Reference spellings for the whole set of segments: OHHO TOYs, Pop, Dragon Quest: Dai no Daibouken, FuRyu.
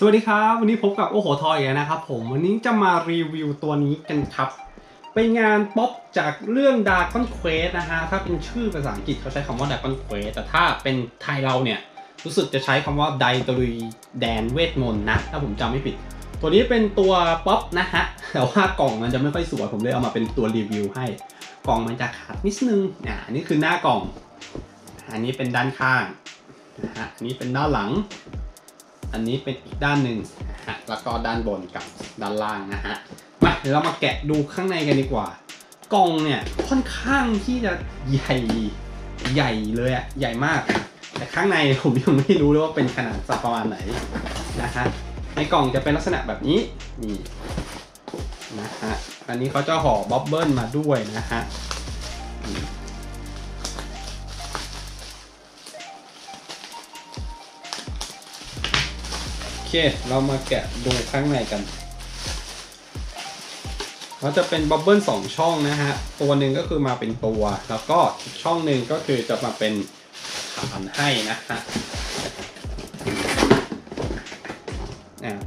สวัสดีครับวันนี้พบกับโอ้โหทอยอีกแล้วนะครับผมวันนี้จะมารีวิวตัวนี้กันครับเป็นงาน Pop จากเรื่อง Dragon Quest นะฮะถ้าเป็นชื่อภาษาอังกฤษเขาใช้คำว่า Dragon Quest แต่ถ้าเป็นไทยเราเนี่ยรู้สึกจะใช้คำว่าไดตรุยแดนเวทมนต์นะถ้าผมจำไม่ผิดตัวนี้เป็นตัว Pop นะฮะแต่ว่ากล่องมันจะไม่ค่อยสวยผมเลยเอามาเป็นตัวรีวิวให้กล่องมันจะขาดนิดนึงอันนี้คือหน้ากล่องอันนี้เป็นด้านข้างนะฮะอันนี้เป็นด้านหลังอันนี้เป็นอีกด้านหนึ่งแล้วก็ด้านบนกับด้านล่างนะฮะมาเดี๋ยวเรามาแกะดูข้างในกันดีกว่ากล่องเนี่ยค่อนข้างที่จะใหญ่เลยอะใหญ่มากแต่ข้างในผมยังไม่รู้เลยว่าเป็นขนาดสักประมาณไหนนะฮะในกล่องจะเป็นลักษณะแบบนี้นี่นะฮะอันนี้เขาจะห่อบับเบิ้ลมาด้วยนะฮะโอเคเรามาแกะดูข้างในกันมันจะเป็นบับเบิ้ล2ช่องนะฮะตัวหนึ่งก็คือมาเป็นตัวแล้วก็อีกช่องหนึ่งก็คือจะมาเป็นฐานให้นะฮะ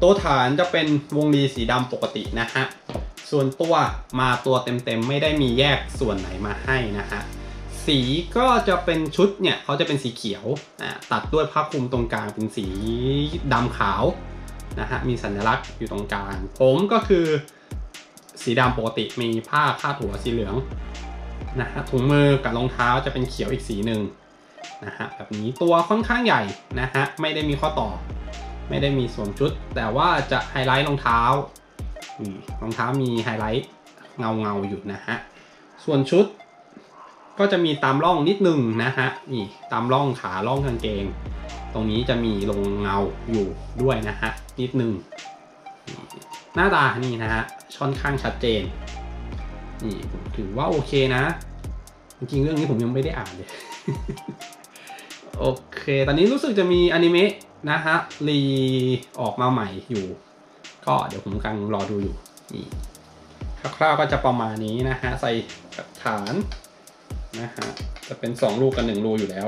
ตัวฐานจะเป็นวงรีสีดำปกตินะฮะส่วนตัวมาตัวเต็มไม่ได้มีแยกส่วนไหนมาให้นะฮะสีก็จะเป็นชุดเนี่ยเขาจะเป็นสีเขียวตัดด้วยผ้าคลุมตรงกลางเป็นสีดำขาวนะฮะมีสัญลักษณ์อยู่ตรงกลางผมก็คือสีดำปกติมีผ้าคาดหัวสีเหลืองนะฮะถุงมือกับรองเท้าจะเป็นเขียวอีกสีหนึ่งนะฮะแบบนี้ตัวค่อนข้างใหญ่นะฮะไม่ได้มีข้อต่อไม่ได้มีสวมชุดแต่ว่าจะไฮไลท์รองเท้ารองเท้ามีไฮไลท์เงาอยู่นะฮะส่วนชุดก็จะมีตามร่องนิดนึงนะฮะนี่ตามร่องขาร่องกางเกงตรงนี้จะมีลงเงาอยู่ด้วยนะฮะนิดนึงหน้าตานี่นะฮะค่อนข้างชัดเจนนี่ผมถือว่าโอเคนะจริงๆเรื่องนี้ผมยังไม่ได้อ่านเลย โอเคตอนนี้รู้สึกจะมีอนิเมะนะฮะรีออกมาใหม่อยู่ก็เดี๋ยวผมกำลังรอดูอยู่นี่คร่าวๆก็จะประมาณนี้นะฮะใส่กับฐานนะฮะจะเป็น2รูกับ1รูอยู่แล้ว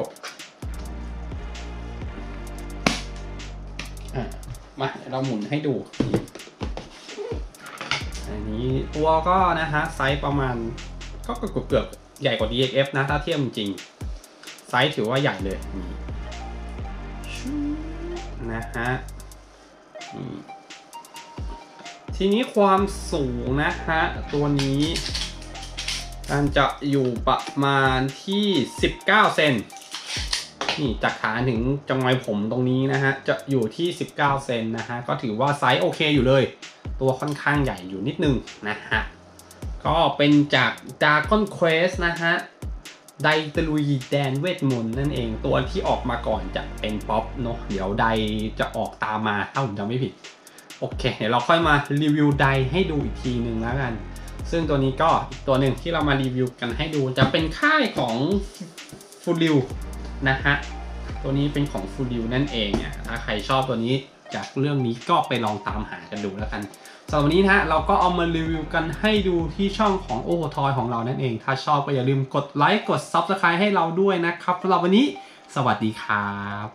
มาเราหมุนให้ดูอันนี้ตัวก็นะฮะไซส์ประมาณก็เกือบใหญ่กว่า DXF นะถ้าเทียบจริงไซส์ถือว่าใหญ่เลยนะฮะทีนี้ความสูงนะฮะตัวนี้การจะอยู่ประมาณที่19เซนนี่จากขาถึงจังไวผมตรงนี้นะฮะจะอยู่ที่19เซนนะฮะก็ถือว่าไซส์โอเคอยู่เลยตัวค่อนข้างใหญ่อยู่นิดนึงนะฮะก็เป็นจาก Dragon Quest นะฮะไดตรุยแดนเวทมนต์นั่นเองตัวที่ออกมาก่อนจะเป็น Pop เนาะเดี๋ยวไดจะออกตามมาถ้าผมจำไม่ผิดโอเคเดี๋ยวเราค่อยมารีวิวไดให้ดูอีกทีนึงแล้วกันซึ่งตัวนี้ก็อีกตัวหนึ่งที่เรามารีวิวกันให้ดูจะเป็นค่ายของฟูริวนะฮะตัวนี้เป็นของฟูริวนั่นเองเนี่ยถ้าใครชอบตัวนี้จากเรื่องนี้ก็ไปลองตามหากันดูแล้วกันสำหรับวันนี้นะเราก็เอามารีวิวกันให้ดูที่ช่องของโอโหทอยของเรานั่นเองถ้าชอบก็อย่าลืมกดไลค์กด Subscribe ให้เราด้วยนะครับสำหรับวันนี้สวัสดีครับ